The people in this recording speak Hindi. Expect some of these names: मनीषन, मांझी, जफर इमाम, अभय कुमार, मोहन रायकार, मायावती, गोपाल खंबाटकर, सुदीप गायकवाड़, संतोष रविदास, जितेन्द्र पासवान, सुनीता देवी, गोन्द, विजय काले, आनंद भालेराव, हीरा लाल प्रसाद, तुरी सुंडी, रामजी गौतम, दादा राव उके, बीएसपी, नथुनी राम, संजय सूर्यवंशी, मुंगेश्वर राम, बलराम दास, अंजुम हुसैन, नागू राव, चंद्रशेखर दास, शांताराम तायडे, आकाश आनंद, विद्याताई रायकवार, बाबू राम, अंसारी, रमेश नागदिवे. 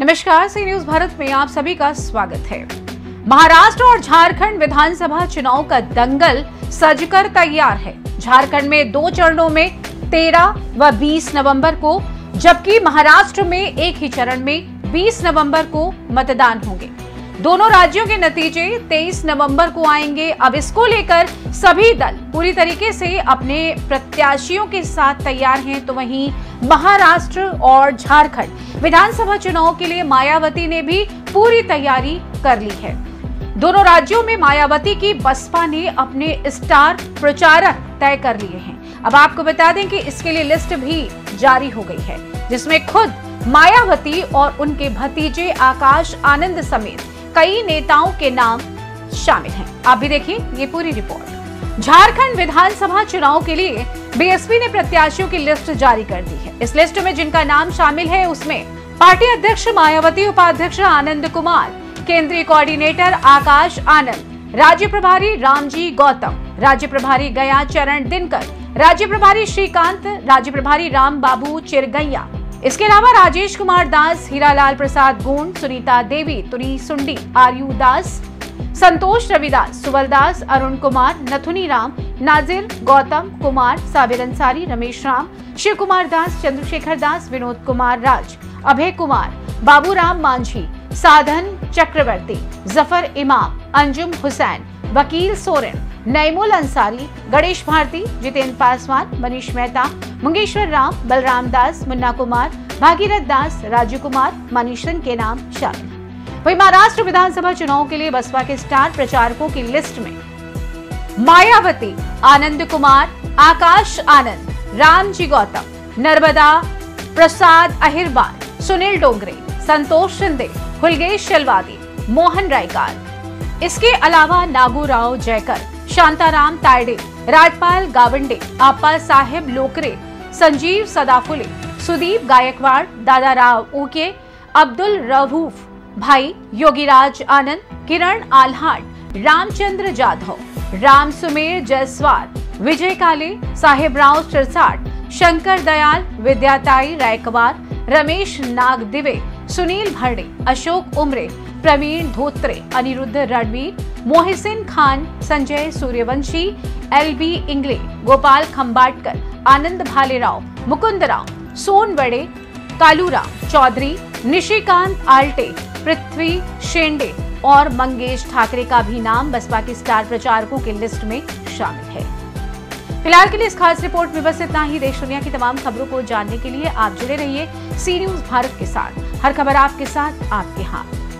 नमस्कार, सी न्यूज भारत में आप सभी का स्वागत है। महाराष्ट्र और झारखंड विधानसभा चुनाव का दंगल सजकर तैयार है। झारखंड में दो चरणों में 13 व 20 नवंबर को, जबकि महाराष्ट्र में एक ही चरण में 20 नवंबर को मतदान होंगे। दोनों राज्यों के नतीजे 23 नवंबर को आएंगे। अब इसको लेकर सभी दल पूरी तरीके से अपने प्रत्याशियों के साथ तैयार हैं। तो वहीं महाराष्ट्र और झारखंड विधानसभा चुनाव के लिए मायावती ने भी पूरी तैयारी कर ली है। दोनों राज्यों में मायावती की बसपा ने अपने स्टार प्रचारक तय कर लिए हैं। अब आपको बता दें कि इसके लिए लिस्ट भी जारी हो गई है, जिसमें खुद मायावती और उनके भतीजे आकाश आनंद समेत कई नेताओं के नाम शामिल हैं। आप भी देखिए ये पूरी रिपोर्ट। झारखंड विधानसभा चुनाव के लिए बीएसपी ने प्रत्याशियों की लिस्ट जारी कर दी है। इस लिस्ट में जिनका नाम शामिल है उसमें पार्टी अध्यक्ष मायावती, उपाध्यक्ष आनंद कुमार, केंद्रीय कोऑर्डिनेटर आकाश आनंद, राज्य प्रभारी रामजी गौतम, राज्य प्रभारी गया चरण दिनकर, राज्य प्रभारी श्रीकांत, राज्य प्रभारी राम बाबू चिरगैया, इसके अलावा राजेश कुमार दास, हीरा लाल प्रसाद गोन्द, सुनीता देवी, तुरी सुंडी, आर्यु दास, संतोष रविदास, सुवल दास, अरुण कुमार, नथुनी राम, नाजिर गौतम, कुमार साविर अंसारी, रमेश राम, शिव कुमार दास, चंद्रशेखर दास, विनोद कुमार राज, अभय कुमार, बाबू राम मांझी, साधन चक्रवर्ती, जफर इमाम, अंजुम हुसैन, वकील सोरेन, नेमुल अंसारी, गणेश भारती, जितेन्द्र पासवान, मनीष मेहता, मुंगेश्वर राम, बलराम दास, मुन्ना कुमार, भागीरथ दास, राजू कुमार, मनीषन के नाम शामिल। वहीं महाराष्ट्र विधानसभा चुनाव के लिए बसपा के स्टार प्रचारकों की लिस्ट में मायावती, आनंद कुमार, आकाश आनंद, रामजी गौतम, नर्मदा प्रसाद अहिरवाल, सुनील डोंगरे, संतोष शिंदे, हुलगेश शलवादी, मोहन रायकार, इसके अलावा नागू राव जयकर, शांताराम तायडे, राजपाल गावंडे, आपा साहेब लोकरे, संजीव सदाफुले, सुदीप गायकवाड़, दादा राव उके, अब्दुल रऊफ भाई, योगीराज आनंद, किरण आल्हाट, रामचंद्र जाधव, राम सुमेर जायसवाल, विजय काले, साहेबराव सिरसाट, शंकर दयाल, विद्याताई रायकवार, रमेश नागदिवे, सुनील भरडे, अशोक उमरे, प्रवीण धोत्रे, अनिरुद्ध रणवीर, मोहसिन खान, संजय सूर्यवंशी, एलबी इंगले, गोपाल खंबाटकर, आनंद भालेराव, मुकुंद राव, सोनवड़े, कालूराम चौधरी, निशिकांत आल्टे, पृथ्वी शेंडे और मंगेश ठाकरे का भी नाम बसपा के स्टार प्रचारकों की लिस्ट में शामिल है। फिलहाल के लिए इस खास रिपोर्ट में बस इतना ही। देश दुनिया की तमाम खबरों को जानने के लिए आप जुड़े रहिए सी न्यूज भारत के साथ। हर खबर आपके साथ, आपके हाथ।